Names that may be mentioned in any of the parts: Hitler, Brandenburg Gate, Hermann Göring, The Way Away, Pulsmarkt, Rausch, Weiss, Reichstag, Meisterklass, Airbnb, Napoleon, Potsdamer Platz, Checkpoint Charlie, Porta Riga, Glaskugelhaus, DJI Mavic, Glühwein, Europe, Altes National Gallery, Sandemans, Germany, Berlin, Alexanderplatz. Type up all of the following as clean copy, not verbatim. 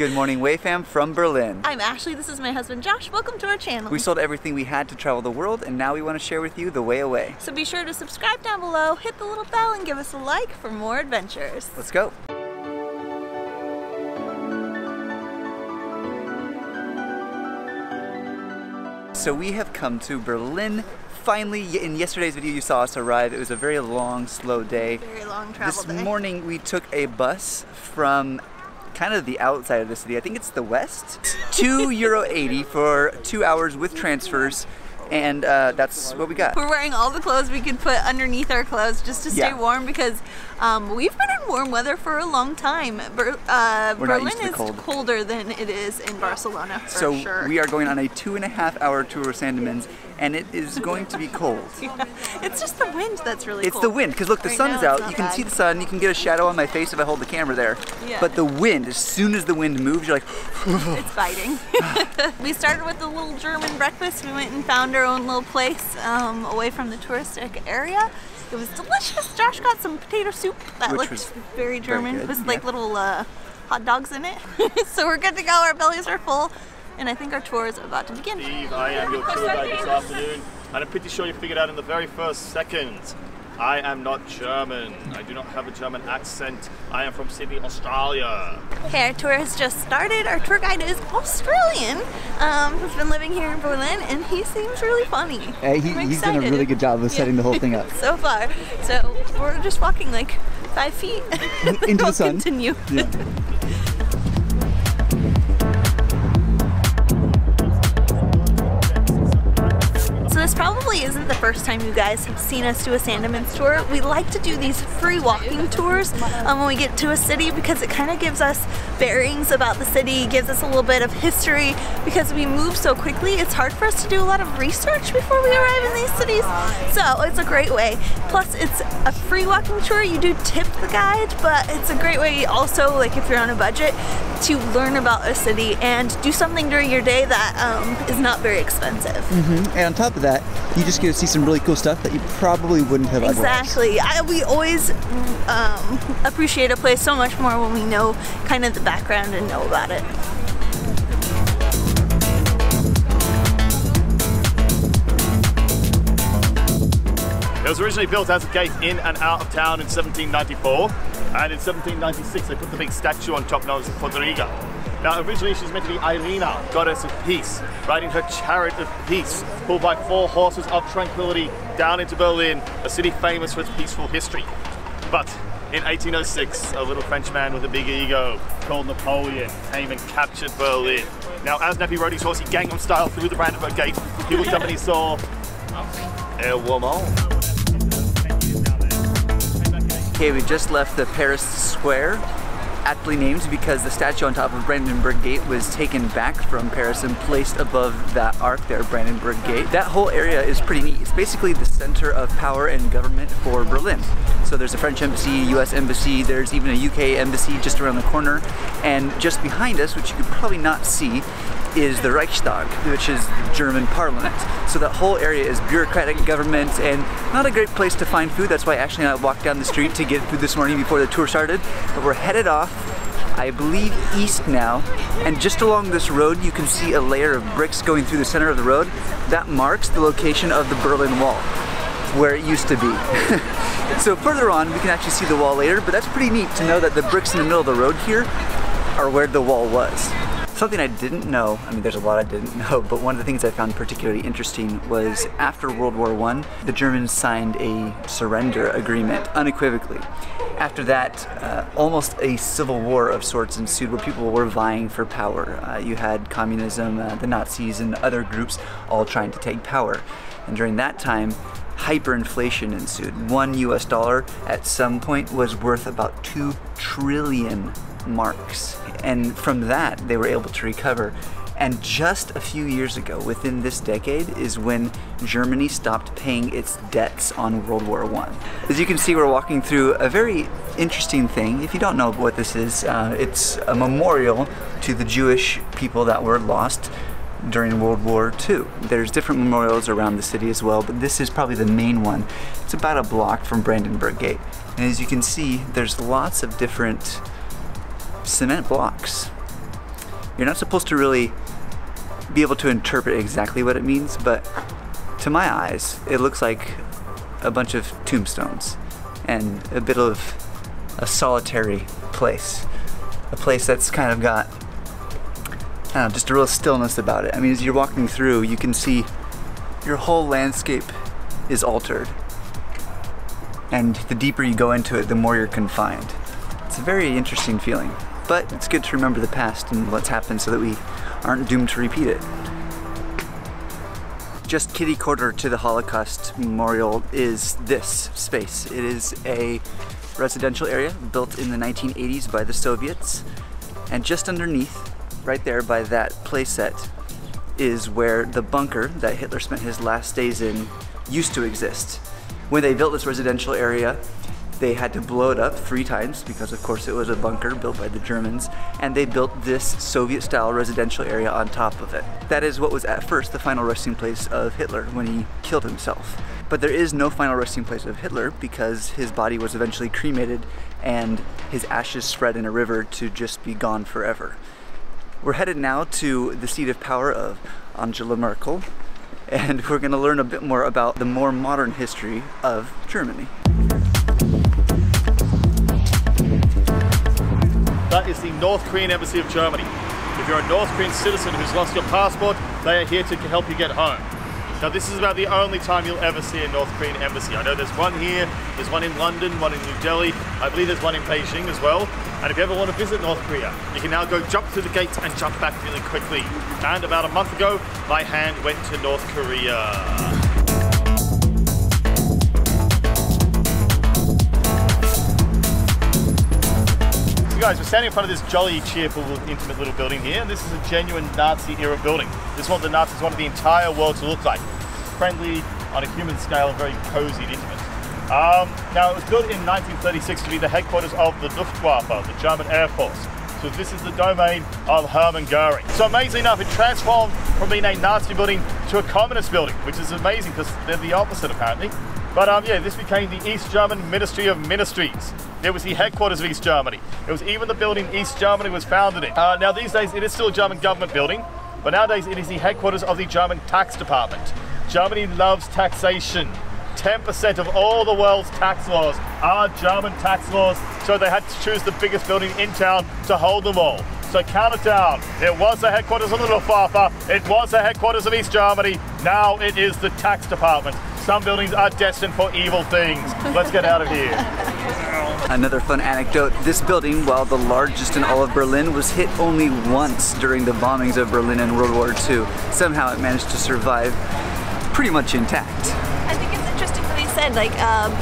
Good morning, Wayfam from Berlin. I'm Ashley, this is my husband Josh. Welcome to our channel. We sold everything we had to travel the world, and now we want to share with you the way away. So be sure to subscribe down below, hit the little bell, and give us a like for more adventures. Let's go. So we have come to Berlin. Finally, in yesterday's video you saw us arrive. It was a very long, slow day. Very long travel day. This morning we took a bus from kind of the outside of the city. I think it's the west. €2.80 for 2 hours with transfers. And that's what we got. We're wearing all the clothes we could put underneath our clothes just to stay warm, because we've been in warm weather for a long time. Berlin is colder than it is in Barcelona, for sure. So we are going on a 2.5 hour tour of Sandemans, and it is going to be cold. Yeah. It's just the wind that's really cold. It's the wind, because look, the sun's out. You can see the sun. You can get a shadow on my face if I hold the camera there. Yeah. But the wind, as soon as the wind moves, you're like... It's biting. We started with a little German breakfast. We went and found our own little place away from the touristic area. It was delicious. Josh got some potato soup that looked very German. It was like little hot dogs in it. So we're good to go. Our bellies are full. And I think our tour is about to begin. Steve, I am your tour guide this afternoon, and I'm pretty sure you figured out in the very first second, I am not German. I do not have a German accent. I am from Sydney, Australia. Okay, our tour has just started. Our tour guide is Australian. He's been living here in Berlin, and he seems really funny. He's done a really good job of setting the whole thing up. So far. So we're just walking like 5 feet. Into the sun. Continue. Yeah. This probably isn't the first time you guys have seen us do a Sandemans tour. We like to do these free walking tours when we get to a city, because it kind of gives us bearings about the city, gives us a little bit of history. Because we move so quickly, it's hard for us to do a lot of research before we arrive in these cities. So it's a great way. Plus, it's a free walking tour. You do tip the guide, but it's a great way also, like if you're on a budget, to learn about a city and do something during your day that is not very expensive. Mm-hmm. And on top of that, you just get to see some really cool stuff that you probably wouldn't have otherwise. Exactly. We always appreciate a place so much more when we know kind of the background and know about it. It was originally built as a gate in and out of town in 1794, and in 1796 they put the big statue on top, known as Porta Riga. Now, originally she was meant to be Irina, goddess of peace, riding her chariot of peace, pulled by 4 horses of tranquility down into Berlin, a city famous for its peaceful history. But in 1806, a little French man with a big ego called Napoleon came and captured Berlin. Now, as Nappy rode his horse, he Gangnam style through the Brandenburg Gate, he looked up and he saw a woman. Okay, we just left the Paris Square, aptly named because the statue on top of Brandenburg Gate was taken back from Paris and placed above that arc there, Brandenburg Gate. That whole area is pretty neat. It's basically the center of power and government for Berlin. So there's a French embassy, US embassy, there's even a UK embassy just around the corner. And just behind us, which you could probably not see, is the Reichstag, which is the German parliament. So that whole area is bureaucratic government and not a great place to find food. That's why Ashley and I walked down the street to get food this morning before the tour started. But we're headed off, I believe, east now. And just along this road, you can see a layer of bricks going through the center of the road. That marks the location of the Berlin Wall, where it used to be. So further on, we can actually see the wall later, but that's pretty neat to know that the bricks in the middle of the road here are where the wall was. Something I didn't know, I mean there's a lot I didn't know, but one of the things I found particularly interesting was after World War I, the Germans signed a surrender agreement unequivocally. After that, almost a civil war of sorts ensued where people were vying for power. You had communism, the Nazis, and other groups all trying to take power. And during that time, hyperinflation ensued. $1 US at some point was worth about 2 trillion marks. And from that, they were able to recover. And just a few years ago, within this decade, is when Germany stopped paying its debts on World War I. As you can see, we're walking through a very interesting thing. If you don't know what this is, it's a memorial to the Jewish people that were lost during World War II. There's different memorials around the city as well, but this is probably the main one. It's about a block from Brandenburg Gate. And as you can see, there's lots of different cement blocks. You're not supposed to really be able to interpret exactly what it means, but to my eyes, it looks like a bunch of tombstones and a bit of a solitary place. A place that's kind of got, I don't know, just a real stillness about it. I mean, as you're walking through, you can see your whole landscape is altered. And the deeper you go into it, the more you're confined. It's a very interesting feeling, but it's good to remember the past and what's happened so that we aren't doomed to repeat it. Just kitty quarter to the Holocaust Memorial is this space. It is a residential area built in the 1980s by the Soviets, and just underneath, right there by that playset, is where the bunker that Hitler spent his last days in used to exist. When they built this residential area, they had to blow it up 3 times because of course it was a bunker built by the Germans, and they built this Soviet-style residential area on top of it. That is what was at first the final resting place of Hitler when he killed himself. But there is no final resting place of Hitler because his body was eventually cremated and his ashes spread in a river to just be gone forever. We're headed now to the seat of power of Angela Merkel, and we're going to learn a bit more about the more modern history of Germany. That is the North Korean Embassy of Germany. If you're a North Korean citizen who's lost your passport, they are here to help you get home. Now this is about the only time you'll ever see a North Korean embassy. I know there's one here, there's one in London, one in New Delhi, I believe there's one in Beijing as well. And if you ever want to visit North Korea, you can now go jump through the gates and jump back really quickly. And about a month ago, my hand went to North Korea. Guys, we're standing in front of this jolly, cheerful, intimate little building here. This is a genuine Nazi-era building. This is what the Nazis wanted the entire world to look like. Friendly, on a human scale, and very cozy and intimate. Now, it was built in 1936 to be the headquarters of the Luftwaffe, the German Air Force. So this is the domain of Hermann Göring. So amazingly enough, it transformed from being a Nazi building to a communist building, which is amazing because they're the opposite, apparently. But yeah, this became the East German Ministry of Ministries. It was the headquarters of East Germany. It was even the building East Germany was founded in. Now these days, it is still a German government building, but nowadays it is the headquarters of the German tax department. Germany loves taxation. 10% of all the world's tax laws are German tax laws, so they had to choose the biggest building in town to hold them all. So count it down. It was the headquarters of the Luftwaffe. It was the headquarters of East Germany. Now it is the tax department. Some buildings are destined for evil things. Let's get out of here. Another fun anecdote, this building, while the largest in all of Berlin, was hit only once during the bombings of Berlin in World War II. Somehow it managed to survive pretty much intact. I think it's interesting that they said, like,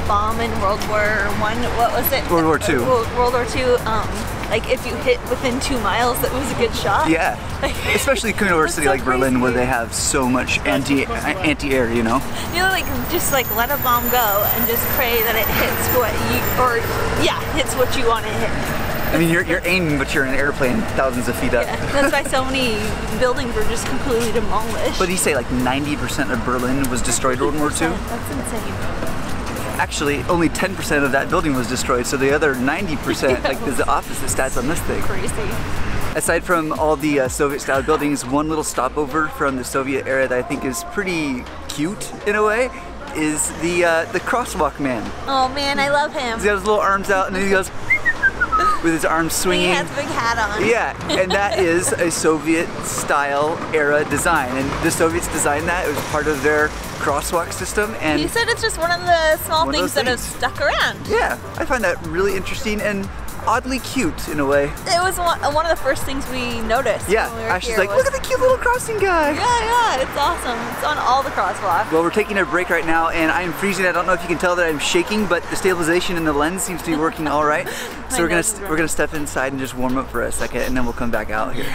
bomb in World War I, what was it? World War II. World War II, like, if you hit within 2 miles, that was a good shot. Yeah, like, especially coming over a city like Berlin where they have so much anti-air, you know? You know, like, just like let a bomb go and just pray that it hits what you, or yeah, hits what you want to hit. I mean, you're aiming, but you're in an airplane thousands of feet up. Yeah, that's why so many buildings were just completely demolished. What did he say, like 90% of Berlin was destroyed in World War II? That's insane. Actually, only 10% of that building was destroyed, so the other 90%, like, there's the opposite stats on this thing. Crazy. Aside from all the Soviet-style buildings, one little stopover from the Soviet era that I think is pretty cute, in a way, is the crosswalk man. Oh man, I love him. He's got his little arms out, and then he goes... with his arms swinging. He has a big hat on. Yeah, and that is a Soviet-style era design. And the Soviets designed that. It was part of their crosswalk system. And he said it's just one of the small things that have stuck around. Yeah, I find that really interesting and oddly cute in a way. It was one of the first things we noticed. Yeah, when we were Ashley's like, look at the cute little crossing guy. Yeah, yeah, it's awesome. It's on all the crosswalks. Well, we're taking a break right now, and I'm freezing. I don't know if you can tell that I'm shaking, but the stabilization in the lens seems to be working all right. So we're gonna step inside and just warm up for a second, and then we'll come back out here.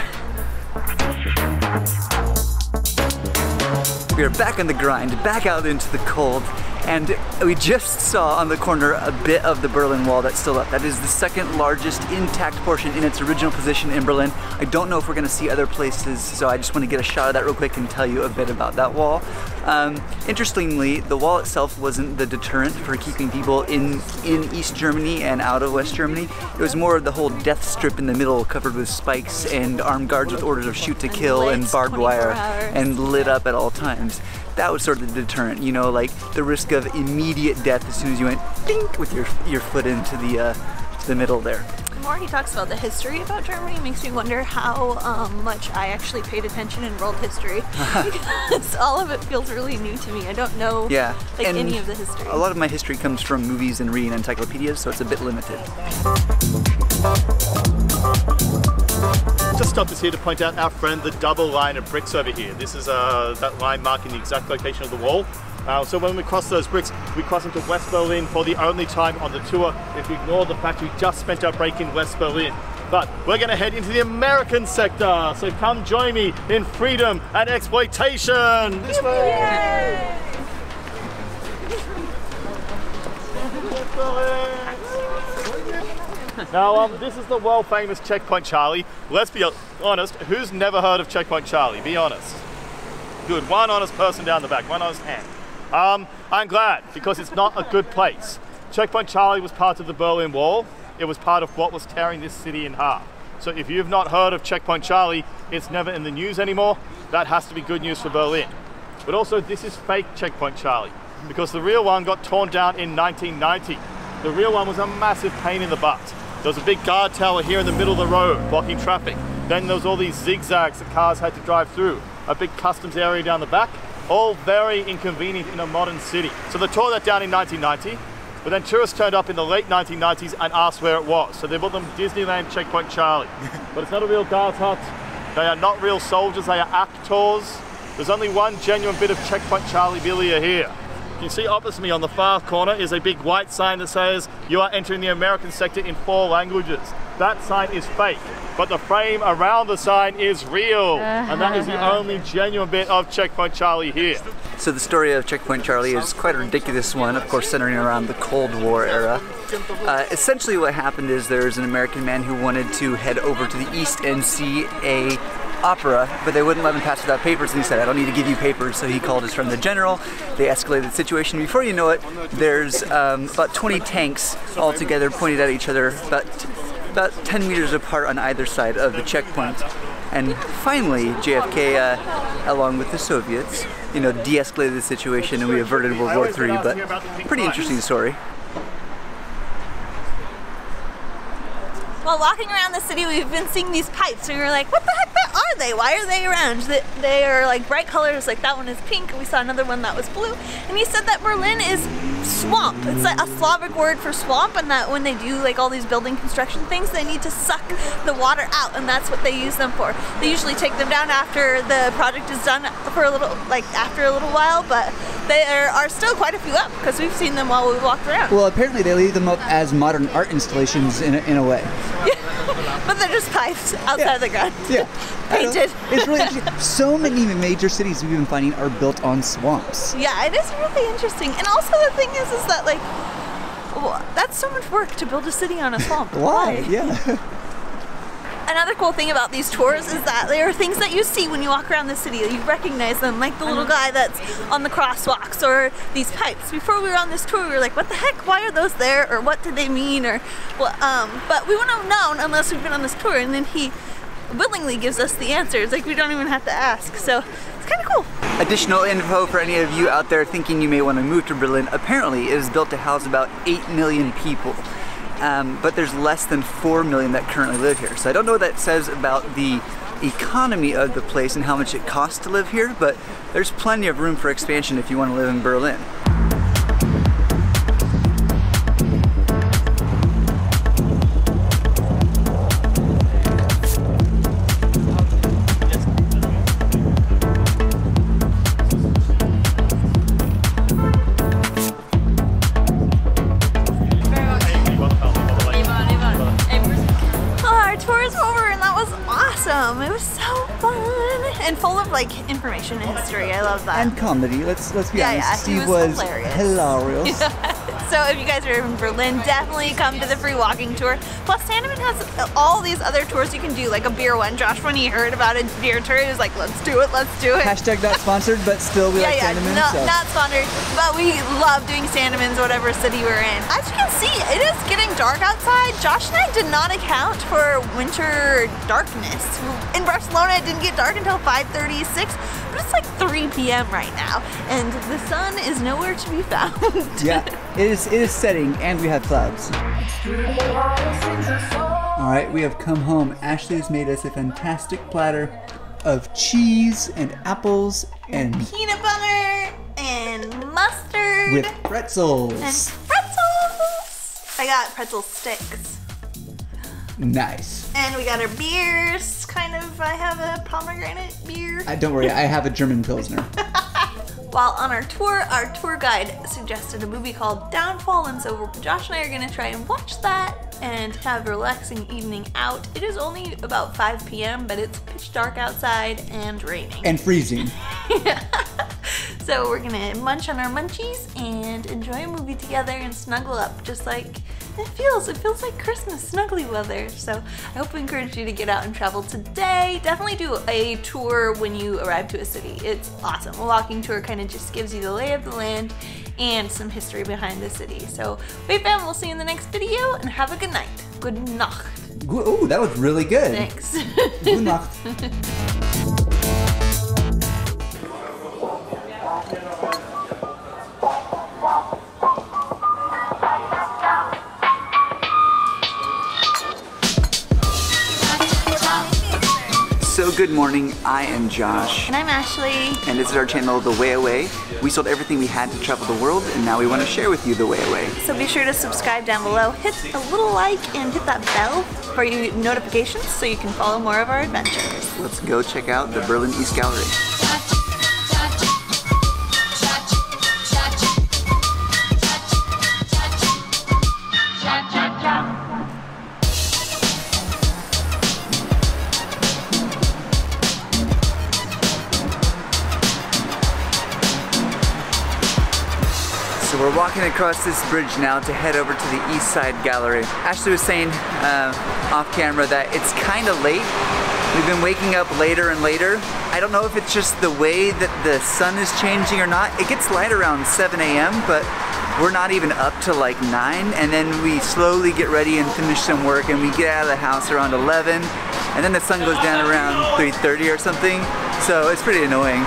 We are back on the grind, back out into the cold. And we just saw on the corner a bit of the Berlin Wall that's still up. That is the second largest intact portion in its original position in Berlin. I don't know if we're gonna see other places, so I just want to get a shot of that real quick and tell you a bit about that wall. Interestingly, the wall itself wasn't the deterrent for keeping people in East Germany and out of West Germany. It was more of the whole death strip in the middle covered with spikes and armed guards with orders of shoot to kill and barbed wire and lit up at all times. That was sort of the deterrent, you know, like the risk of immediate death as soon as you went dink with your foot into the middle there. The more he talks about the history about Germany, makes me wonder how much I actually paid attention in world history, because all of it feels really new to me. I don't know like any of the history. A lot of my history comes from movies and reading encyclopedias, so it's a bit limited. Just stop us here to point out our friend the double line of bricks over here. This is that line marking the exact location of the wall. So when we cross those bricks, we cross into West Berlin for the only time on the tour. If you ignore the fact we just spent our break in West Berlin. But we're going to head into the American sector. So come join me in freedom and exploitation. This way. Yay. Now this is the world famous Checkpoint Charlie. Let's be honest, who's never heard of Checkpoint Charlie? Be honest. Good, one honest person down the back, one honest hand. I'm glad, because it's not a good place. Checkpoint Charlie was part of the Berlin Wall. It was part of what was tearing this city in half. So if you've not heard of Checkpoint Charlie, it's never in the news anymore. That has to be good news for Berlin. But also, this is fake Checkpoint Charlie, because the real one got torn down in 1990. The real one was a massive pain in the butt. There was a big guard tower here in the middle of the road, blocking traffic. Then there was all these zigzags that cars had to drive through. A big customs area down the back. All very inconvenient in a modern city. So they tore that down in 1990, but then tourists turned up in the late 1990s and asked where it was. So they bought them Disneyland Checkpoint Charlie. But it's not a real guard hut. They are not real soldiers, they are actors. There's only one genuine bit of Checkpoint Charlie Billia here. You can see opposite me on the far corner is a big white sign that says, "You are entering the American sector" in 4 languages. That sign is fake, but the frame around the sign is real. And that is the only genuine bit of Checkpoint Charlie here. So the story of Checkpoint Charlie is quite a ridiculous one, of course centering around the Cold War era. Essentially what happened is there was an American man who wanted to head over to the east and see a opera, but they wouldn't let him pass without papers, and he said, "I don't need to give you papers," so he called his friend the general. They escalated the situation. Before you know it, there's about 20 tanks all together pointed at each other, about 10 meters apart on either side of the checkpoint. And finally, JFK, along with the Soviets, you know, de-escalated the situation and we averted World War III, but pretty interesting story. While walking around the city, we've been seeing these pipes. We were like, what the heck are they? Why are they orange? They are like bright colors, like that one is pink. We saw another one that was blue. And he said that Berlin is swamp. It's like a Slavic word for swamp, and that when they do like all these building construction things, they need to suck the water out, and that's what they use them for. They usually take them down after the project is done for a little, like after a little while, but there are still quite a few up because we've seen them while we walked around. Well, apparently they leave them up as modern art installations in a way. Yeah. But they're just pipes outside of the ground. Yeah. Painted. It's really interesting. So many major cities we've been finding are built on swamps. Yeah, it is really interesting. And also the thing is that like, well, that's so much work to build a city on a swamp. Why? Yeah. Another cool thing about these tours is that there are things that you see when you walk around the city. You recognize them, like the little guy that's on the crosswalks or these pipes. Before we were on this tour, we were like, what the heck? Why are those there? Or what do they mean? Or, well, but we wouldn't have known unless we've been on this tour. And then he willingly gives us the answers. Like, we don't even have to ask. So it's kind of cool. Additional info for any of you out there thinking you may want to move to Berlin. Apparently, it is built to house about 8 million people. But there's less than 4 million that currently live here. So I don't know what that says about the economy of the place and how much it costs to live here, but there's plenty of room for expansion if you want to live in Berlin. Information and history. I love that. And comedy. Let's be honest. Steve was hilarious. So if you guys are in Berlin, definitely come to the free walking tour. Plus, Sandemans has all these other tours you can do, like a beer one. Josh, when he heard about a beer tour, he was like, let's do it, let's do it. Hashtag not sponsored, but still we like Sandemans. No, so. Not sponsored, but we love doing Sandemans, whatever city we're in. As you can see, it is getting dark outside. Josh and I did not account for winter darkness. In Barcelona, it didn't get dark until 5:30, 6, but it's like 3 p.m. right now, and the sun is nowhere to be found. Yeah, it is setting, and we have clouds. All right, we have come home. Ashley has made us a fantastic platter of cheese and apples and peanut butter and mustard with pretzels. And pretzels. I got pretzel sticks. Nice. And we got our beers, kind of. I have a pomegranate beer. Don't worry, I have a German Pilsner. While on our tour guide suggested a movie called Downfall, and so Josh and I are gonna try and watch that and have a relaxing evening out. It is only about 5 p.m., but it's pitch dark outside and raining. And freezing. Yeah. So we're gonna munch on our munchies and enjoy a movie together and snuggle up, just like it feels like Christmas, snuggly weather. So I hope we encourage you to get out and travel today. Definitely do a tour when you arrive to a city. It's awesome. A walking tour kind of just gives you the lay of the land and some history behind the city. So hey fam, we'll see you in the next video and have a good night. Good Nacht. Ooh, that was really good. Thanks. Good Nacht. So good morning, I am Josh. And I'm Ashley. And this is our channel, The Way Away. We sold everything we had to travel the world, and now we want to share with you The Way Away. So be sure to subscribe down below, hit a little like, and hit that bell for your notifications so you can follow more of our adventures. Let's go check out the Berlin East Gallery. So we're walking across this bridge now to head over to the East Side Gallery. Ashley was saying off camera that it's kind of late. We've been waking up later and later. I don't know if it's just the way that the sun is changing or not. It gets light around 7 a.m., but we're not even up to like 9, and then we slowly get ready and finish some work, and we get out of the house around 11, and then the sun goes down around 3:30 or something, so it's pretty annoying.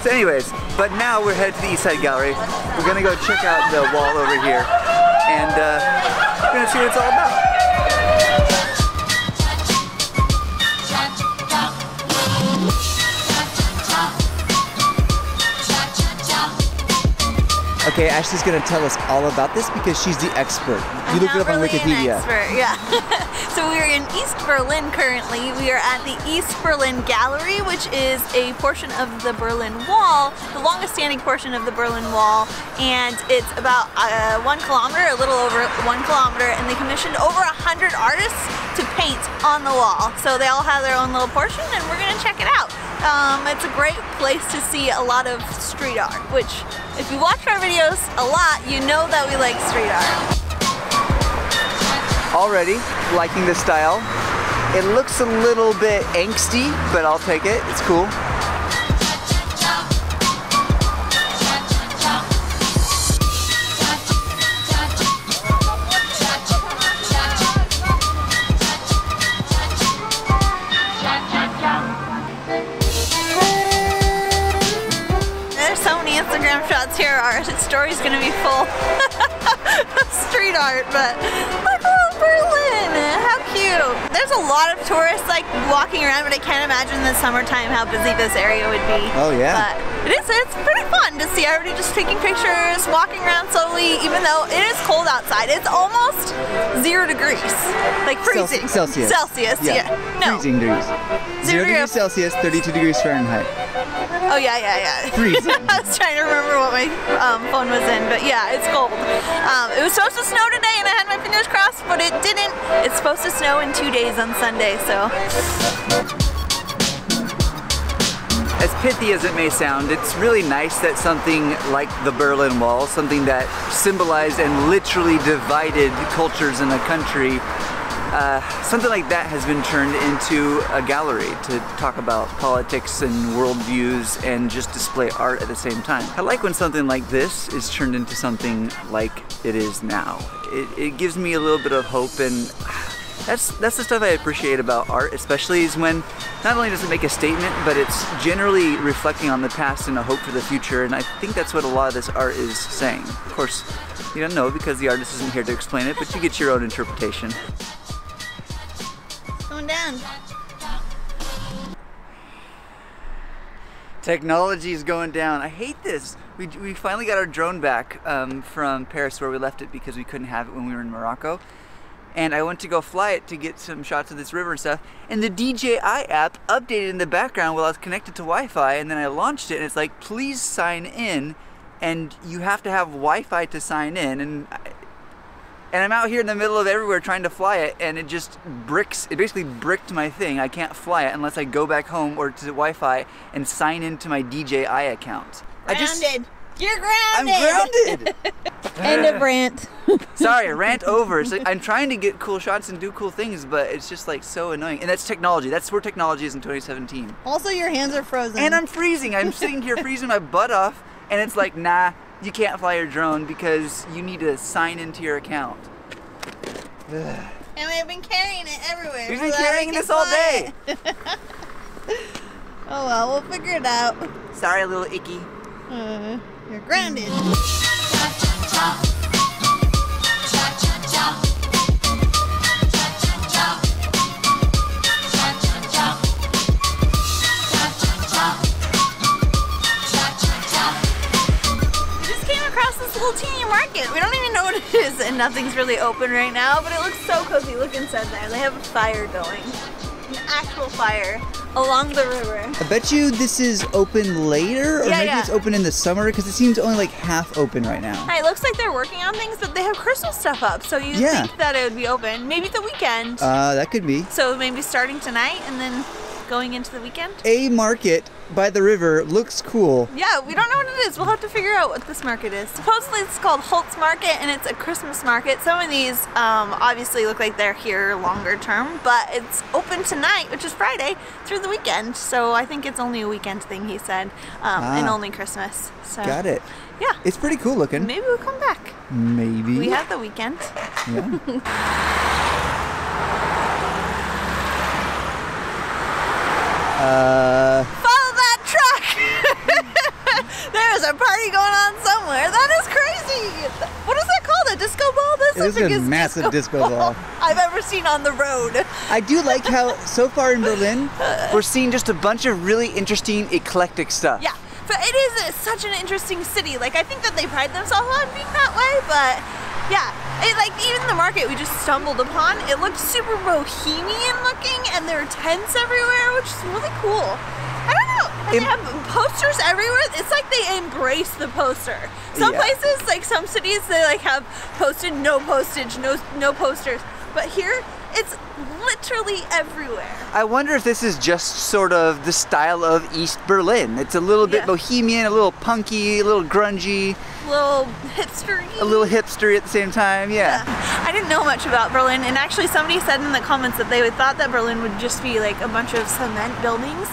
So anyways, but now we're headed to the East Side Gallery. We're gonna go check out the wall over here, and we're gonna see what it's all about. Okay, Ashley's gonna tell us all about this because she's the expert. You looked it up on Wikipedia. I'm not really an expert, yeah. So we are in East Berlin currently. We are at the East Berlin Gallery, which is a portion of the Berlin Wall, the longest standing portion of the Berlin Wall, and it's about 1 kilometer, a little over 1 kilometer, and they commissioned over 100 artists to paint on the wall. So they all have their own little portion, and we're gonna check it out. It's a great place to see a lot of street art, which if you watch our videos a lot, you know that we like street art. Already liking the style. It looks a little bit angsty, but I'll take it. It's cool. There's so many Instagram shots here. Our story's gonna be full of street art, but. Berlin, how cute. There's a lot of tourists like walking around, but I can't imagine in the summertime how busy this area would be. Oh yeah. But it's pretty fun to see everybody just taking pictures, walking around slowly, even though it is cold outside. It's almost 0 degrees. Like freezing. Celsius. Celsius, yeah. No. Freezing degrees. 0 degrees Celsius, 32 degrees Fahrenheit. Oh yeah. Freezing. I was trying to remember what my phone was in, but yeah, it's cold. It was supposed to snow today and I had my fingers crossed, but it didn't. It's supposed to snow in 2 days on Sunday, so. As pithy as it may sound, it's really nice that something like the Berlin Wall, something that symbolized and literally divided cultures in a country, something like that has been turned into a gallery to talk about politics and worldviews and just display art at the same time. I like when something like this is turned into something like it is now. It gives me a little bit of hope, and that's the stuff I appreciate about art, especially is when not only does it make a statement, but it's generally reflecting on the past and a hope for the future, and I think that's what a lot of this art is saying. Of course, you don't know because the artist isn't here to explain it, but you get your own interpretation. Going down. Technology is going down. I hate this. We finally got our drone back from Paris, where we left it because we couldn't have it when we were in Morocco. And I went to go fly it to get some shots of this river and stuff, and the DJI app updated in the background while I was connected to Wi-Fi, and then I launched it and it's like, please sign in, and you have to have Wi-Fi to sign in, and I'm out here in the middle of everywhere trying to fly it, and it basically bricked my thing. I can't fly it unless I go back home or to Wi-Fi and sign into my DJI account. You're grounded! I'm grounded! End of rant. Sorry, rant over. It's like, I'm trying to get cool shots and do cool things, but it's just like so annoying. And that's technology. That's where technology is in 2017. Also, your hands are frozen. And I'm freezing. I'm sitting here freezing my butt off, and it's like, nah, you can't fly your drone because you need to sign into your account. Ugh. And we've been carrying it everywhere. We've been carrying this all day. Oh well, we'll figure it out. Sorry, a little icky. You're grounded. Market. We don't even know what it is, and nothing's really open right now, but it looks so cozy. Look inside there. They have a fire going. An actual fire along the river. I bet you this is open later, or maybe it's open in the summer, because it seems only like half open right now. It looks like they're working on things, but they have Christmas stuff up, so you'd think that it would be open. Maybe the weekend. That could be. So maybe starting tonight and then going into the weekend. A market by the river looks cool. Yeah, we don't know what it is. We'll have to figure out what this market is. Supposedly it's called Holzmarkt, and it's a Christmas market. Some of these obviously look like they're here longer term, but it's open tonight, which is Friday, through the weekend. So I think it's only a weekend thing, he said, and only Christmas. So. Got it. Yeah. It's pretty cool looking. Maybe we'll come back. Maybe. We have the weekend. Yeah. Follow that truck! There is a party going on somewhere. That is crazy! What is that called? A disco ball? That's the biggest massive disco ball I've ever seen on the road. I do like how, so far in Berlin, we're seeing just a bunch of really interesting, eclectic stuff. Yeah, but it is such an interesting city. Like, I think that they pride themselves on being that way, but yeah. It, like, even the market we just stumbled upon, it looked super bohemian looking, and there are tents everywhere, which is really cool. I don't know, they have posters everywhere. It's like they embrace the poster. Some places, like some cities, they like have postage, no posters. But here, it's literally everywhere. I wonder if this is just sort of the style of East Berlin. It's a little bit bohemian, a little punky, a little grungy. A little hipstery. A little hipstery at the same time, I didn't know much about Berlin, and actually somebody said in the comments that they thought that Berlin would just be like a bunch of cement buildings,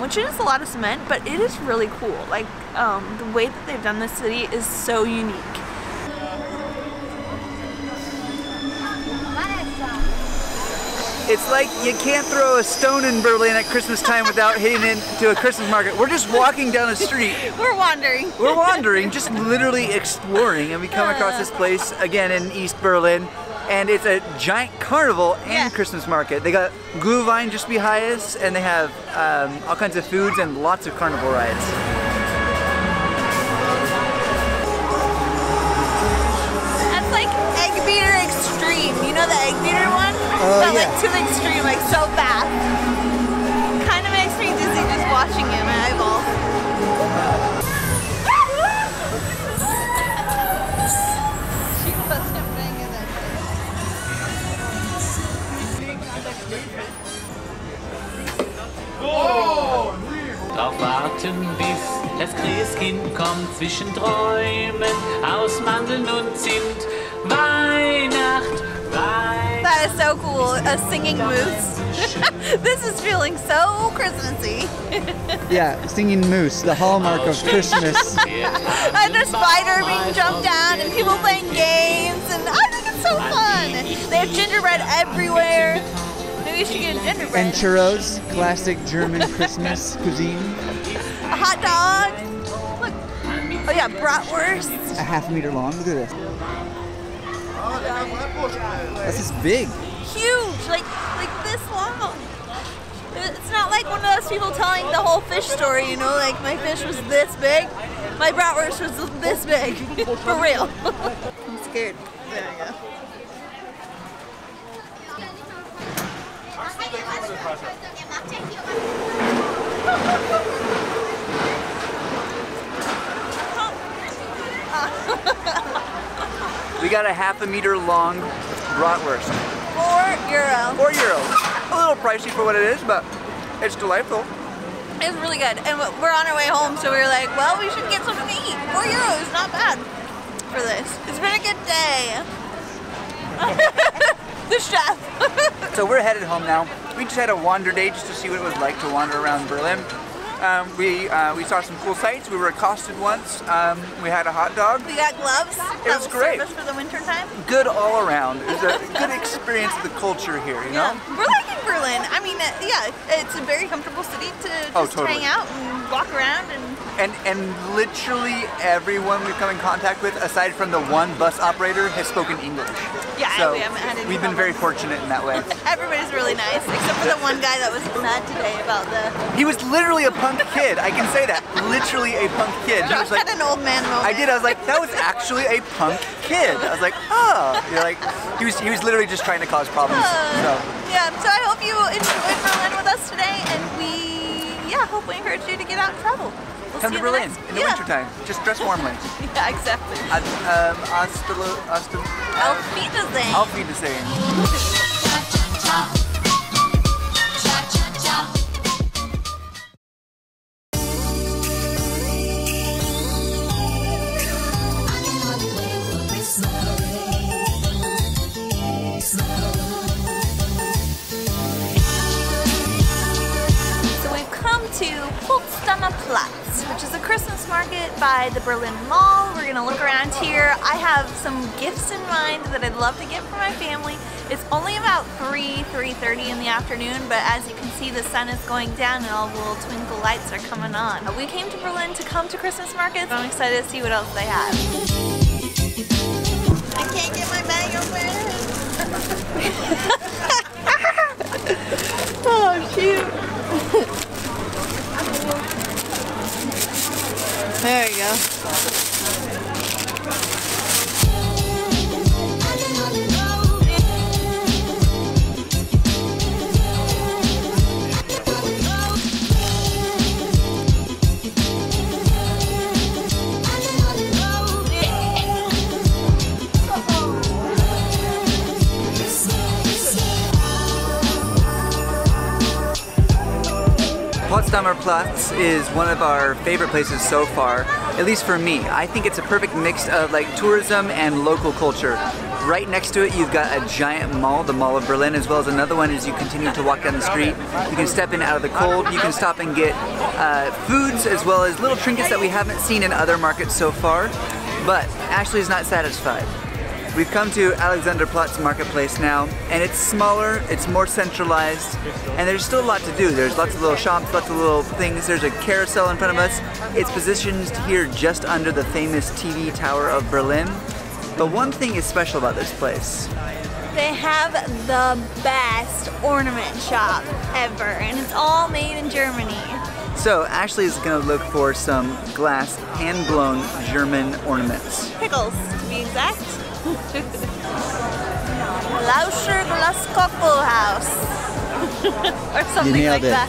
which is a lot of cement, but it is really cool. Like, the way that they've done this city is so unique. It's like you can't throw a stone in Berlin at Christmas time without hitting into a Christmas market. We're just walking down the street. We're wandering. We're wandering, just literally exploring, and we come across this place again in East Berlin, and it's a giant carnival and Christmas market. They got Glühwein just behind us, and they have all kinds of foods and lots of carnival rides. You know the egg beater one? Felt like too extreme, like so fast. Kind of makes me dizzy just watching it, my eyeball. Oh! Kind kommt zwischen Träumen aus Mandeln und Zimt. Weihnacht, Weihnacht. That is so cool, a singing moose. This is feeling so Christmassy. Yeah, singing moose, the hallmark of Christmas. And a spider being jumped down and people playing games, and I think it's so fun. They have gingerbread everywhere. Maybe you should get a gingerbread. And churros, classic German Christmas cuisine. A hot dog. Look. Oh yeah, bratwurst. A half meter long, look at this. This is big. Huge, like this long. It's not like one of those people telling the whole fish story, you know, like my fish was this big, my bratwurst was this big, for real. I'm scared. There we go. We got a half a meter long bratwurst. €4. €4. A little pricey for what it is, but it's delightful. It's really good, and we're on our way home, so we were like, well, we should get something to eat. €4, not bad for this. It's been a good day. The chef. So we're headed home now. We just had a wander day just to see what it was like to wander around Berlin. We saw some cool sights. We were accosted once. We had a hot dog. We got gloves. It was great. For the winter time. Good all around. It was a good experience of the culture here, you know? Yeah. We're liking Berlin. I mean, yeah, it's a very comfortable city to just hang out and walk around. And literally everyone we've come in contact with, aside from the one bus operator, has spoken English. Yeah, so we haven't had any We've been very fortunate in that way. Everybody's really nice, except for the one guy that was mad today about the... He was literally a punk kid, I can say that. Literally a punk kid. Josh had an old man moment. I did, I was like, that was actually a punk kid. I was like, oh. You're like, he was literally just trying to cause problems. Yeah, so I hope you enjoyed Berlin with us today, and we encourage you to get out and travel. We'll Come to Berlin in the wintertime. Just dress warmly. Yeah, exactly. Auf Wiedersehen. Auf Wiedersehen. Potsdamer Platz, which is a Christmas market by the Berlin Wall. We're gonna look around here. I have some gifts in mind that I'd love to get for my family. It's only about 3:30 in the afternoon, but as you can see, the sun is going down and all the little twinkle lights are coming on. We came to Berlin to come to Christmas markets. I'm excited to see what else they have. I can't get my bag open. Oh, shoot. There you go. Potsdamer Platz is one of our favorite places so far, at least for me. I think it's a perfect mix of like tourism and local culture. Right next to it, you've got a giant mall, the Mall of Berlin, as well as another one as you continue to walk down the street. You can step in out of the cold, you can stop and get foods, as well as little trinkets that we haven't seen in other markets so far. But Ashley's not satisfied. We've come to Alexanderplatz marketplace now, and it's smaller, it's more centralized, and there's still a lot to do. There's lots of little shops, lots of little things. There's a carousel in front of us. It's positioned here just under the famous TV Tower of Berlin. But one thing is special about this place. They have the best ornament shop ever, and it's all made in Germany. So Ashley is going to look for some glass, hand-blown German ornaments. Pickles, to be exact. Rausch Glaskugelhaus or something like that.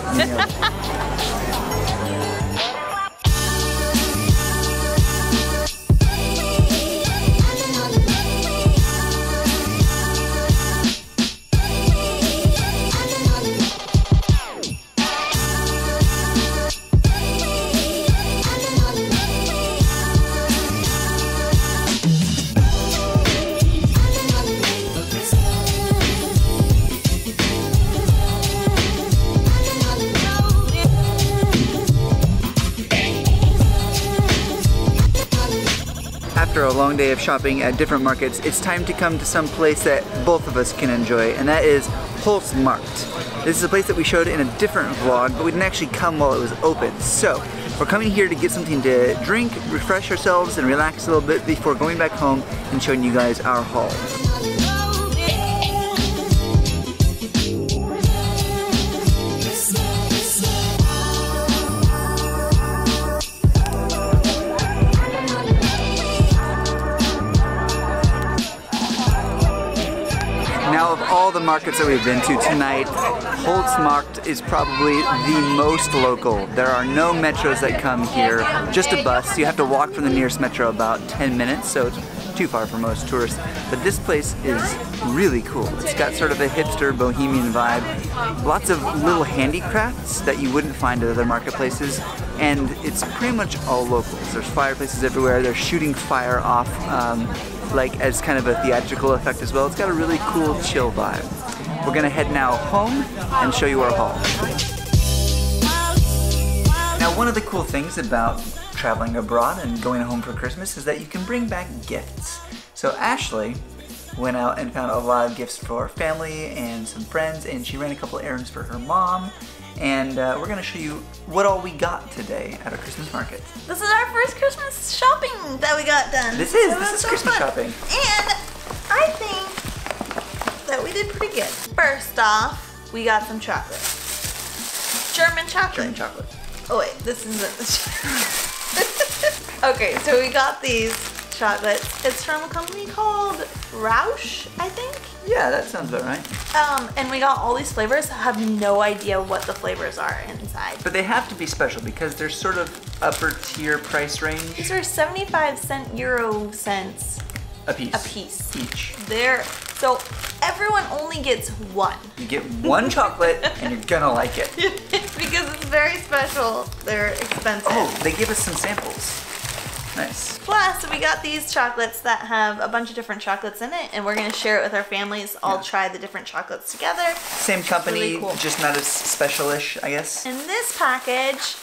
a long day of shopping at different markets, it's time to come to some place that both of us can enjoy, and that is Pulsmarkt. This is a place that we showed in a different vlog, but we didn't actually come while it was open. So we're coming here to get something to drink, refresh ourselves, and relax a little bit before going back home and showing you guys our haul. All the markets that we've been to tonight, Holzmarkt is probably the most local. There are no metros that come here, just a bus. You have to walk from the nearest metro about 10 minutes, so it's too far for most tourists. But this place is really cool. It's got sort of a hipster, bohemian vibe. Lots of little handicrafts that you wouldn't find at other marketplaces, and it's pretty much all locals. There's fireplaces everywhere. They're shooting fire off like as kind of a theatrical effect as well. It's got a really cool chill vibe. We're gonna head now home and show you our haul. Now, one of the cool things about traveling abroad and going home for Christmas is that you can bring back gifts. So Ashley went out and found a lot of gifts for family and some friends, and she ran a couple errands for her mom. And we're gonna show you what all we got today at our Christmas market. This is our first Christmas shopping that we got done. This is so Christmas fun shopping. And I think that we did pretty good. First off, we got some chocolate. German chocolate. German chocolate. Oh wait, this isn't the chocolate. Okay, so we got these chocolates. It's from a company called Rausch, I think. Yeah, that sounds about right. And we got all these flavors. I have no idea what the flavors are inside. But they have to be special because they're sort of upper tier price range. These are 75 euro cents a piece each. So everyone only gets one. You get one chocolate and you're gonna like it. Because it's very special. They're expensive. Oh, they give us some samples. Nice. Plus, we got these chocolates that have a bunch of different chocolates in it, and we're gonna share it with our families. All try the different chocolates together. Same company, really cool. Just not as special-ish, I guess. In this package,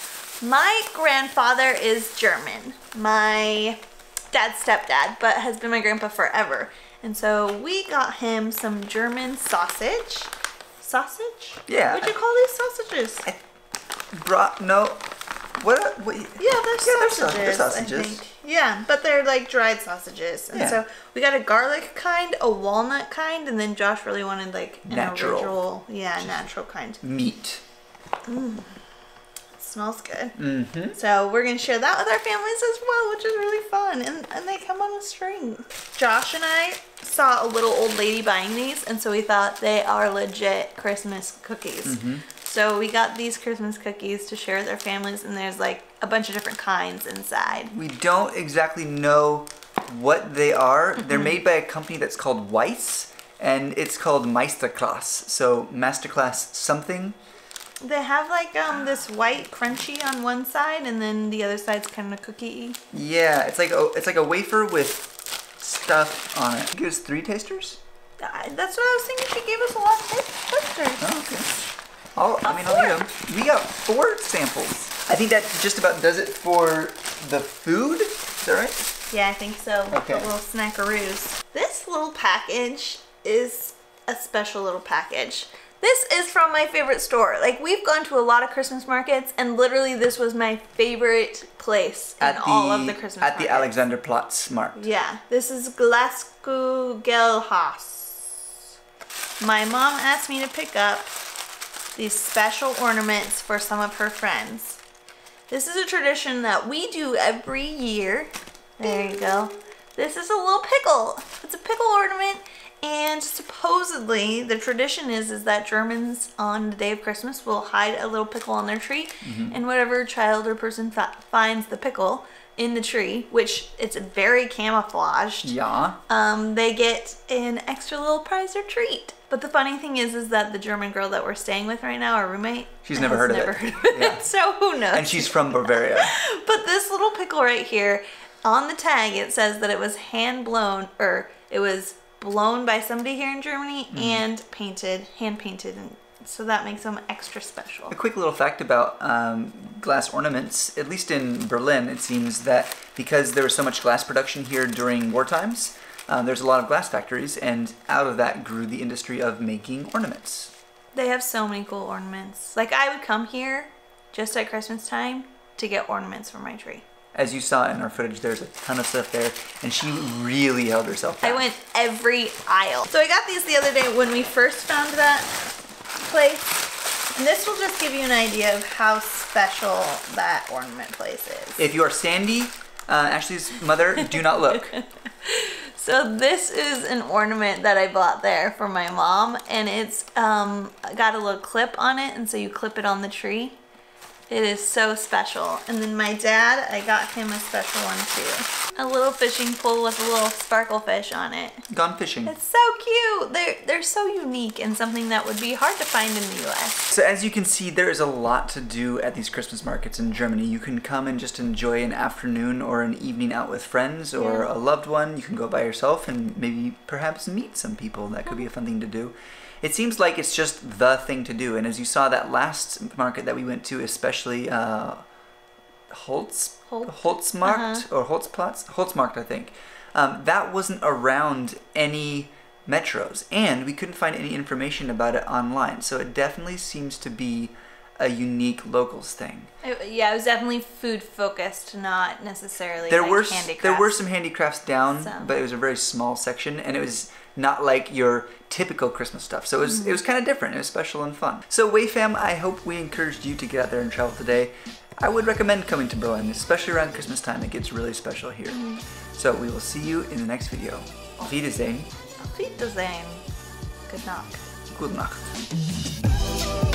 my grandfather is German. My dad's stepdad, but has been my grandpa forever. And so we got him some German sausage. Sausage? Yeah. What'd you call these sausages? What? Yeah, they're sausages, I think. Yeah, but they're like dried sausages. And so we got a garlic kind, a walnut kind, and then Josh really wanted like an original, natural kind. Meat. Mm. It smells good. Mm-hmm. So we're going to share that with our families as well, which is really fun. And they come on a string. Josh and I saw a little old lady buying these, and so we thought they are legit Christmas cookies. Mm-hmm. So we got these Christmas cookies to share with our families, and there's like a bunch of different kinds inside. We don't exactly know what they are. They're made by a company that's called Weiss, and it's called Meisterklass. So Masterclass something. They have like this white crunchy on one side, and then the other side's kind of cookie-y. Yeah, it's like a wafer with stuff on it. Gives 3 tasters? That's what I was thinking. She gave us a lot of tasters. Oh, okay. I'll eat them. We got 4 samples. I think that just about does it for the food. Is that right? Yeah, I think so. Okay. The little snackaroos. This little package is a special little package. This is from my favorite store. Like, we've gone to a lot of Christmas markets, and literally this was my favorite place in all of the Christmas markets. At the Alexanderplatz Markt. Yeah. This is Glaskugelhaus. My mom asked me to pick up these special ornaments for some of her friends. This is a tradition that we do every year. There you go. This is a little pickle. It's a pickle ornament, and supposedly the tradition is that Germans on the day of Christmas will hide a little pickle on their tree, and whatever child or person finds the pickle in the tree, which it's very camouflaged, they get an extra little prize or treat. But the funny thing is that the German girl that we're staying with right now, our roommate, she's never heard of it. Yeah. So who knows? And she's from Bavaria. But this little pickle right here, on the tag, it says that it was hand blown, or it was blown by somebody here in Germany and painted, hand painted, and so that makes them extra special. A quick little fact about glass ornaments, at least in Berlin, it seems that because there was so much glass production here during war times, there's a lot of glass factories, and out of that grew the industry of making ornaments. They have so many cool ornaments. Like, I would come here just at Christmas time to get ornaments for my tree. As you saw in our footage, there's a ton of stuff there, and she really held herself back. I went every aisle. So I got these the other day when we first found that place. And this will just give you an idea of how special that ornament place is. If you are Sandy, Ashley's mother, do not look. So this is an ornament that I bought there for my mom, and it's got a little clip on it, and so you clip it on the tree. It is so special. And then my dad, I got him a special one too. A little fishing pole with a little sparkle fish on it. Gone fishing. It's so cute. They're so unique and something that would be hard to find in the US. So as you can see, there is a lot to do at these Christmas markets in Germany. You can come and just enjoy an afternoon or an evening out with friends or a loved one. You can go by yourself and maybe perhaps meet some people. That could be a fun thing to do. It seems like it's just the thing to do, and as you saw, that last market that we went to, especially Holzmarkt or Holzplatz, Holzmarkt, I think. That wasn't around any metros, and we couldn't find any information about it online. So it definitely seems to be a unique locals thing. Yeah, it was definitely food focused, not necessarily like handicrafts. There were some handicrafts down, but it was a very small section, and it was not like your typical Christmas stuff. So it was kind of different. It was special and fun. So WayFam, I hope we encouraged you to get out there and travel today. I would recommend coming to Berlin, especially around Christmas time. It gets really special here. So we will see you in the next video. Auf Wiedersehen. Auf Wiedersehen. Good night. Good night.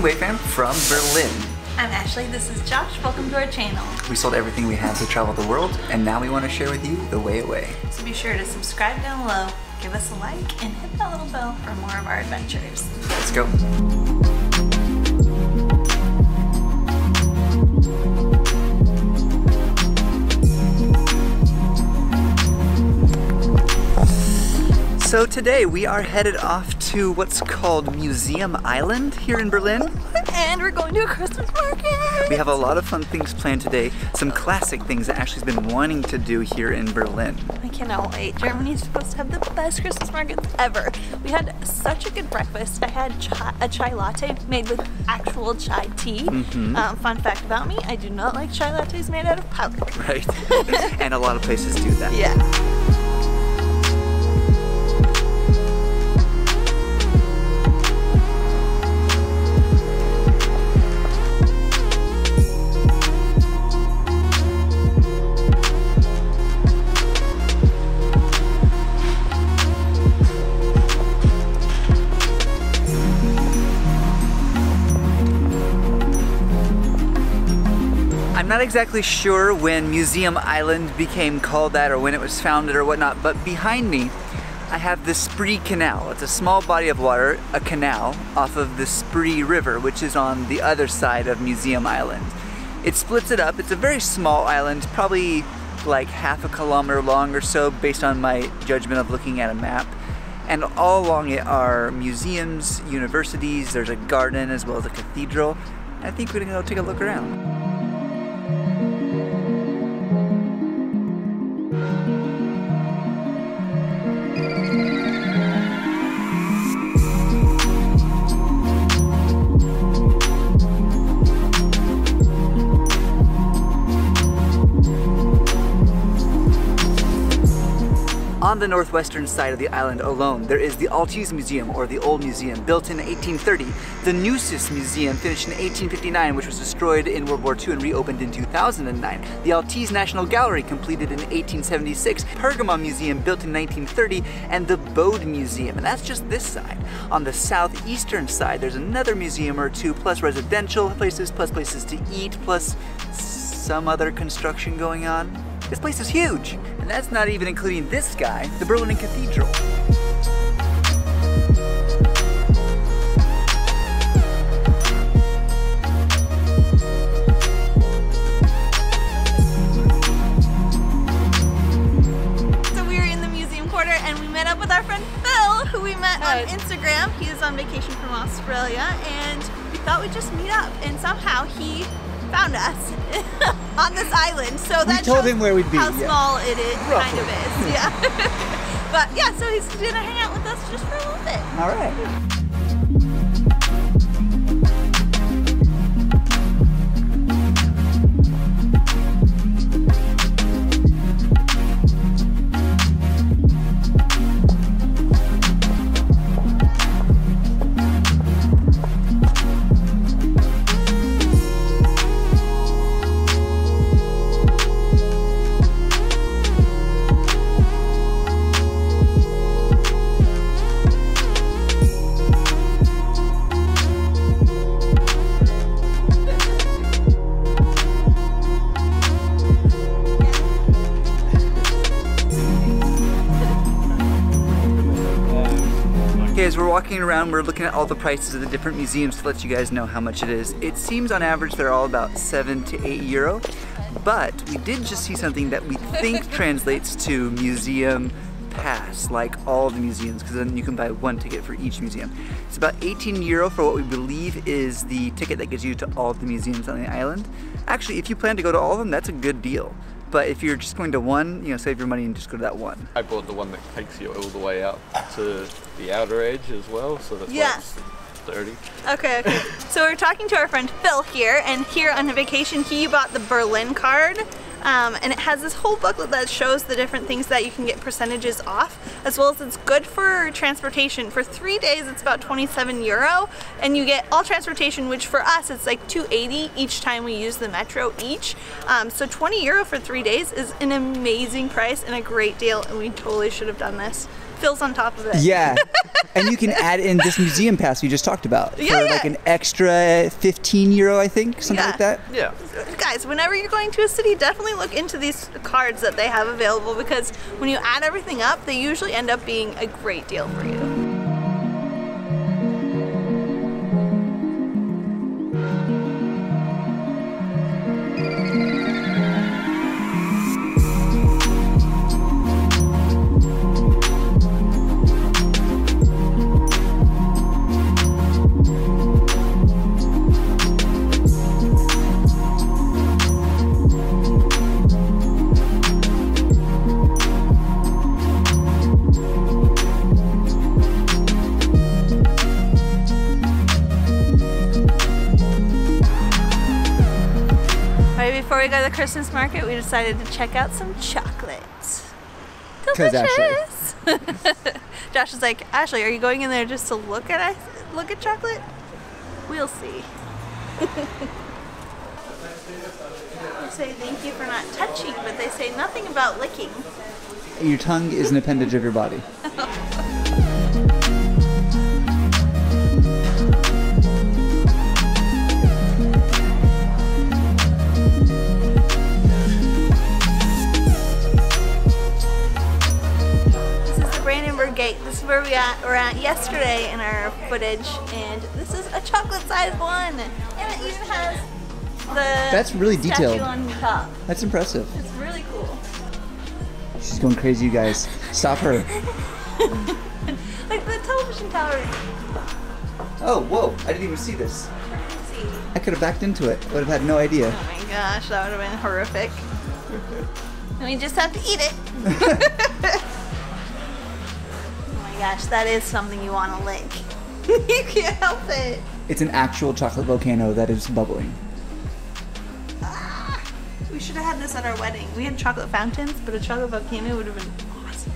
WayFam from Berlin. I'm Ashley, this is Josh, welcome to our channel. We sold everything we have to travel the world, and now we want to share with you the way away. So be sure to subscribe down below, give us a like, and hit that little bell for more of our adventures. Let's go. So today we are headed off to what's called Museum Island here in Berlin. And we're going to a Christmas market! We have a lot of fun things planned today. Some classic things that Ashley's been wanting to do here in Berlin. I cannot wait. Germany's supposed to have the best Christmas markets ever. We had such a good breakfast. I had a chai latte made with actual chai tea. Fun fact about me, I do not like chai lattes made out of powder. Right. And a lot of places do that. Yeah. Not exactly sure when Museum Island became called that or when it was founded or whatnot, but behind me I have the Spree Canal. It's a small body of water, a canal, off of the Spree River, which is on the other side of Museum Island. It splits it up. It's a very small island, probably like half a kilometer long or so based on my judgment of looking at a map. And all along it are museums, universities, there's a garden as well as a cathedral. I think we're gonna go take a look around. the northwestern side of the island alone, there is the Altes Museum, or the Old Museum, built in 1830, the Neues Museum, finished in 1859, which was destroyed in World War II and reopened in 2009, the Altes National Gallery, completed in 1876, Pergamon Museum, built in 1930, and the Bode Museum, and that's just this side. On the southeastern side, there's another museum or two, plus residential places, plus places to eat, plus some other construction going on. This place is huge, and that's not even including this guy, the Berlin Cathedral. So we were in the museum quarter and we met up with our friend Phil, who we met on Instagram. He is on vacation from Australia, and we thought we'd just meet up, and somehow he found us on this island, so that told him where we'd be. How small it is, kind of is, yeah. But yeah, so he's gonna hang out with us just for a little bit. All right. As we're walking around, we're looking at all the prices of the different museums to let you guys know how much it is. It seems on average they're all about €7 to €8, but we did just see something that we think translates to museum pass, like all the museums, because then you can buy one ticket for each museum. It's about €18 for what we believe is the ticket that gets you to all the museums on the island. Actually, if you plan to go to all of them, that's a good deal. But if you're just going to one, you know, save your money and just go to that one. I bought the one that takes you all the way out to the outer edge as well, so that's why it's 30. Okay, okay. So we're talking to our friend Phil here, and here on a vacation, he bought the Berlin card. And it has this whole booklet that shows the different things that you can get percentages off, as well as it's good for transportation. For 3 days, it's about €27, and you get all transportation, which for us, it's like $2.80 each time we use the metro each. So €20 for 3 days is an amazing price and a great deal, and we totally should have done this. Phil's on top of it. Yeah. And you can add in this museum pass we just talked about for like an extra €15, I think, something like that. Yeah. Guys, whenever you're going to a city, definitely look into these cards that they have available, because when you add everything up, they usually end up being a great deal for you. Before we go to the Christmas market, we decided to check out some chocolates. Delicious! Josh was like, Ashley, are you going in there just to look at chocolate? We'll see. They say thank you for not touching, but they say nothing about licking. Your tongue is an appendage of your body. Gate. This is where we were at yesterday in our footage, and this is a chocolate-sized one, and it even has the That's really detailed. On top. That's impressive. It's really cool. She's going crazy, you guys. Stop her. Like the television tower. Oh, whoa! I didn't even see this. Crazy. I could have backed into it. Would have had no idea. Oh my gosh, that would have been horrific. And we just have to eat it. Gosh, that is something you want to lick. You can't help it. It's an actual chocolate volcano that is bubbling. Ah, we should have had this at our wedding. We had chocolate fountains, but a chocolate volcano would have been awesome.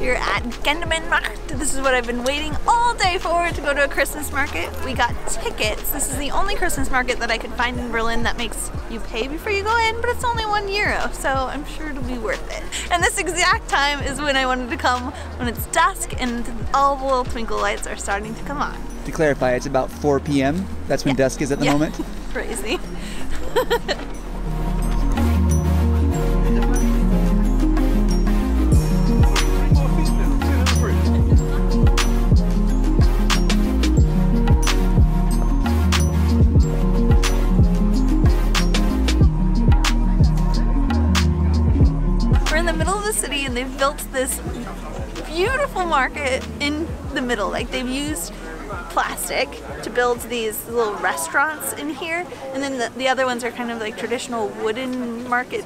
We're at Sandemans. This is what I've been waiting all day for, to go to a Christmas market. We got tickets. This is the only Christmas market that I could find in Berlin that makes you pay before you go in, but it's only €1, so I'm sure it'll be worth it. And this exact time is when I wanted to come, when it's dusk and all the little twinkle lights are starting to come on. To clarify, it's about 4 p.m. That's when dusk is at the moment. Crazy. And they've built this beautiful market in the middle. Like, they've used plastic to build these little restaurants in here, and then the other ones are kind of like traditional wooden market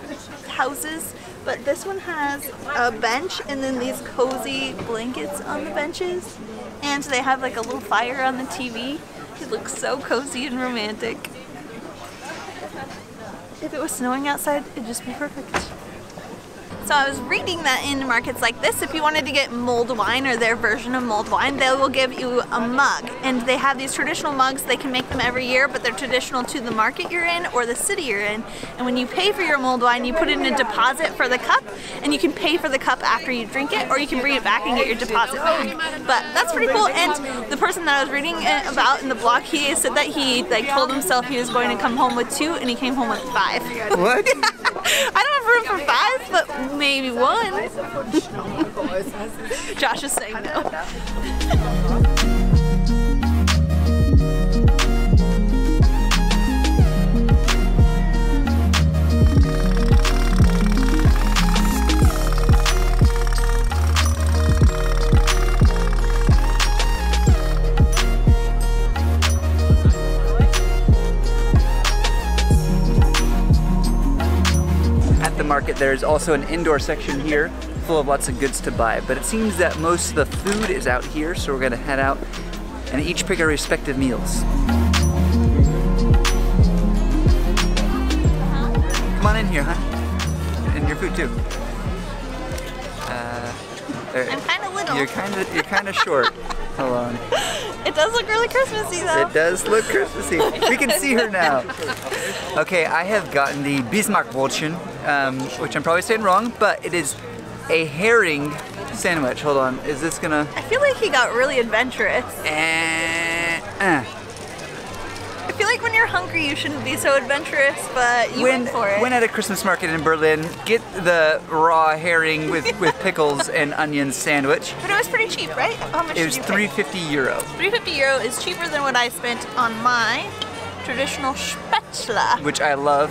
houses. But this one has a bench and then these cozy blankets on the benches, and they have like a little fire on the TV. It looks so cozy and romantic. If it was snowing outside, it'd just be perfect. So I was reading that in markets like this, if you wanted to get mulled wine or their version of mulled wine, they will give you a mug. And they have these traditional mugs. They can make them every year, but they're traditional to the market you're in or the city you're in. And when you pay for your mulled wine, you put in a deposit for the cup, and you can pay for the cup after you drink it, or you can bring it back and get your deposit back. But that's pretty cool. And the person that I was reading about in the blog, he said that he told himself he was going to come home with 2, and he came home with 5. What? I don't have room for 5, but maybe 1. Josh is saying no. Market. There's also an indoor section here full of lots of goods to buy, but it seems that most of the food is out here, so we're going to head out and each pick our respective meals. Come on in here, huh? And your food too. I'm kind of little. You're kind of short. Hold on. It does look really Christmassy though. It does look Christmassy. We can see her now. Okay, I have gotten the Bismarckbrötchen, which I'm probably saying wrong, but it is a herring sandwich. Hold on, is this gonna... I feel like he got really adventurous. I feel like when you're hungry you shouldn't be so adventurous, but you went for it. When at a Christmas market in Berlin, get the raw herring with pickles and onion sandwich. But it was pretty cheap, right? How much did you pay? It was €3.50. €3.50 is cheaper than what I spent on my traditional Spätzle, which I love.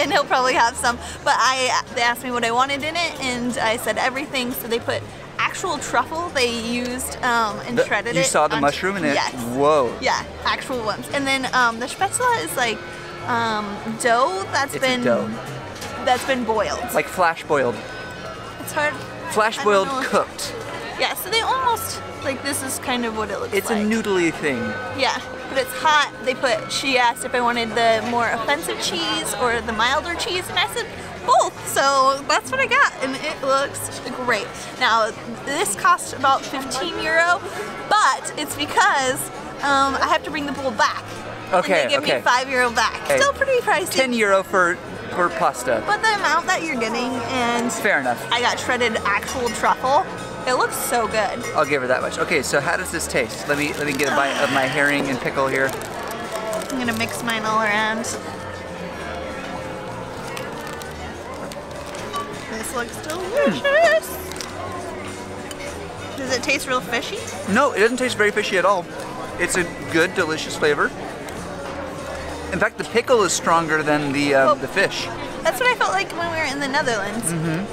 And he'll probably have some, but they asked me what I wanted in it, and I said everything, so they put actual truffle they used and shredded it. You saw the mushroom in it? Yes. Whoa. Yeah, actual ones. And then the Spätzle is like dough that's been boiled. Like flash boiled. It's hard. Flash boiled cooked. Yeah, so they almost, like, this is kind of what it looks like. It's a noodly thing. Yeah, but it's hot. She asked if I wanted the more offensive cheese or the milder cheese, and I said both, so that's what I got, and it looks great. Now, this cost about €15, but it's because I have to bring the bowl back. Okay, and they give me €5 back. Okay. Still pretty pricey. €10 for pasta. But the amount that you're getting, and... Fair enough. I got shredded actual truffle. It looks so good. I'll give her that much. Okay, so how does this taste? Let me get a bite of my herring and pickle here. I'm gonna mix mine all around. This looks delicious. Does it taste real fishy? No, it doesn't taste very fishy at all. It's a good, delicious flavor. In fact, the pickle is stronger than the fish. That's what I felt like when we were in the Netherlands. Mm-hmm.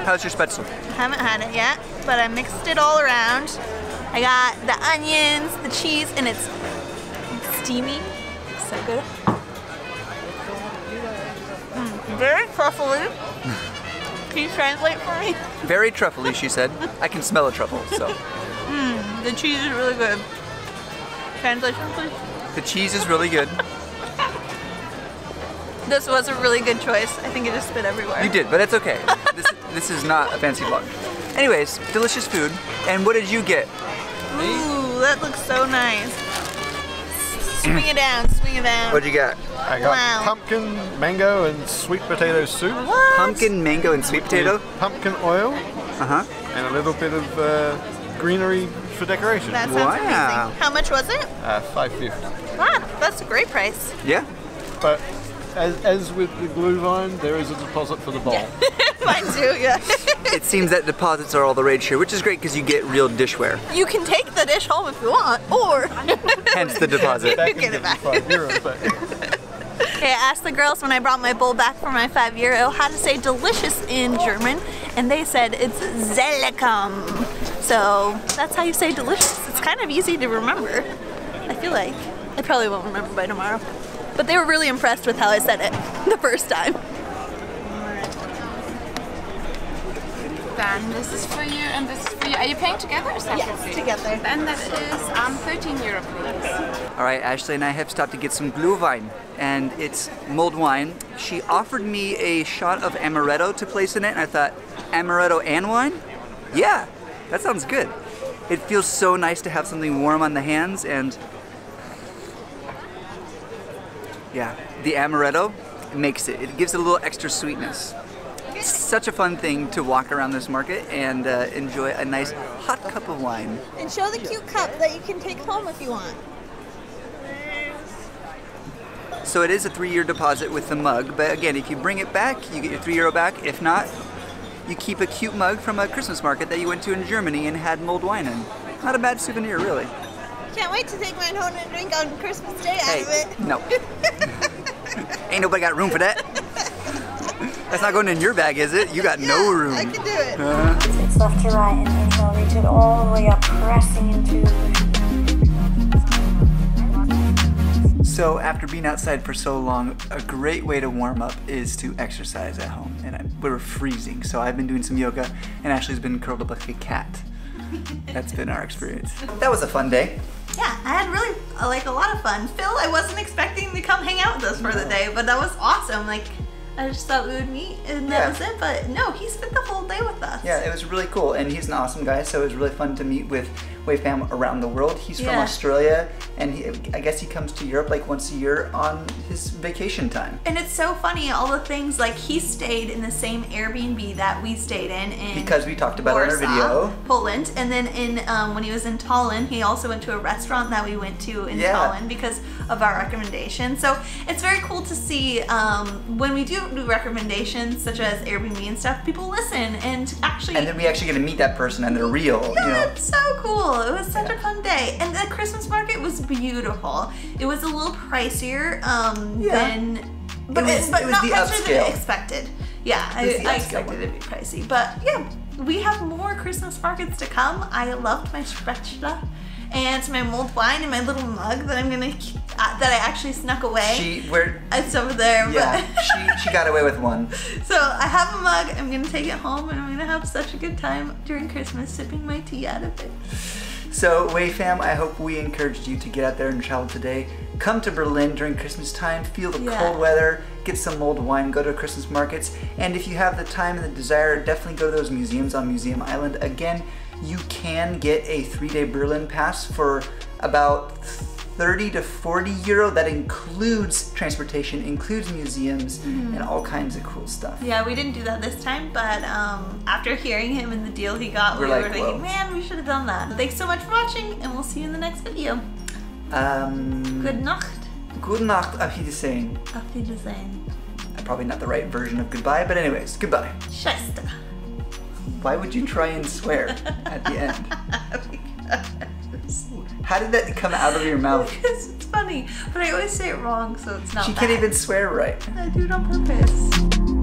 How's your Spätzle? I haven't had it yet, but I mixed it all around. I got the onions, the cheese, and it's steamy. It's so good. Very truffly. Can you translate for me? Very truffly, she said. I can smell a truffle, so. The cheese is really good. Translation, please? The cheese is really good. This was a really good choice. I think it just spit everywhere. You did, but it's okay. This is not a fancy vlog. Anyways, delicious food. And what did you get? Ooh, that looks so nice. Swing it down, swing it down. What'd you get? I got pumpkin, mango, and sweet potato soup. What? Pumpkin, mango, and sweet potato? With pumpkin oil. Uh-huh. And a little bit of greenery for decoration. That sounds amazing. How much was it? $5.50. Wow, that's a great price. Yeah. But as with the Glühwein, there is a deposit for the bowl. Yeah. Mine too, yeah. It seems that deposits are all the rage here, which is great because you get real dishware. You can take the dish home if you want, or... Hence the deposit. You get it back. Okay, I asked the girls when I brought my bowl back for my 5 euro how to say delicious in German, and they said it's Zellekum. So that's how you say delicious. It's kind of easy to remember, I feel like. I probably won't remember by tomorrow. But they were really impressed with how I said it the first time. Then this is for you and this is for you. Are you paying together or separately? Yes, together. Then that is 13 euro please. Alright, Ashley and I have stopped to get some Glühwein, and it's mulled wine. She offered me a shot of amaretto to place in it, and I thought, amaretto and wine? Yeah, that sounds good. It feels so nice to have something warm on the hands, and yeah, the amaretto makes it. It gives it a little extra sweetness. It's such a fun thing to walk around this market and enjoy a nice hot cup of wine. And show the cute cup that you can take home if you want. So it is a 3-year deposit with the mug, but again, if you bring it back, you get your 3 euro back. If not, you keep a cute mug from a Christmas market that you went to in Germany and had mulled wine in. Not a bad souvenir, really. Can't wait to take mine home and drink on Christmas Day out of it. No. Ain't nobody got room for that. That's not going in your bag, is it? You got no room. I can do it. It's left to right and until I reach it all the way up, pressing into. So after being outside for so long, a great way to warm up is to exercise at home. And we were freezing, so I've been doing some yoga, and Ashley's been curled up like a cat. That's been our experience. That was a fun day. Yeah, I had really, a lot of fun. Phil, I wasn't expecting to come hang out with us for the day, but that was awesome. Like, I just thought we would meet and that was it, but no, he spent the whole day with us. Yeah, it was really cool, and he's an awesome guy, so it was really fun to meet with WayFam around the world. He's from Australia, and I guess he comes to Europe like once a year on his vacation time. And it's so funny, all the things, like he stayed in the same Airbnb that we stayed in because we talked about Warsaw, in our video. Poland, and then in when he was in Tallinn, he also went to a restaurant that we went to in Tallinn because of our recommendation. So it's very cool to see when we do recommendations such as Airbnb and stuff, people listen and actually then we actually get to meet that person and they're real. Yeah, you know? It's so cool. It was such a fun day. And the Christmas market was beautiful. It was a little pricier than, but not pricier than expected. Yeah, I expected it to be pricey. But yeah, we have more Christmas markets to come. I loved my Spätzle and my mulled wine and my little mug that I'm gonna keep, that I actually snuck away. It's over there. Yeah, but she got away with one. So I have a mug, I'm gonna take it home and I'm gonna have such a good time during Christmas sipping my tea out of it. So WayFam, I hope we encouraged you to get out there and travel today. Come to Berlin during Christmas time, feel the cold weather, get some mulled wine, go to Christmas markets, and if you have the time and the desire, definitely go to those museums on Museum Island. Again, you can get a 3-day Berlin pass for about 30 to 40 euro. That includes transportation, includes museums, and all kinds of cool stuff. Yeah, we didn't do that this time, but after hearing him and the deal he got, we were thinking, man, we should have done that. Thanks so much for watching, and we'll see you in the next video. Good Nacht. Good Nacht, auf Wiedersehen. Auf Wiedersehen. Probably not the right version of goodbye, but anyways, goodbye. Scheiße. Why would you try and swear at the end? Because. How did that come out of your mouth? Because it's funny, but I always say it wrong, so it's not bad. She can't even swear right. I do it on purpose.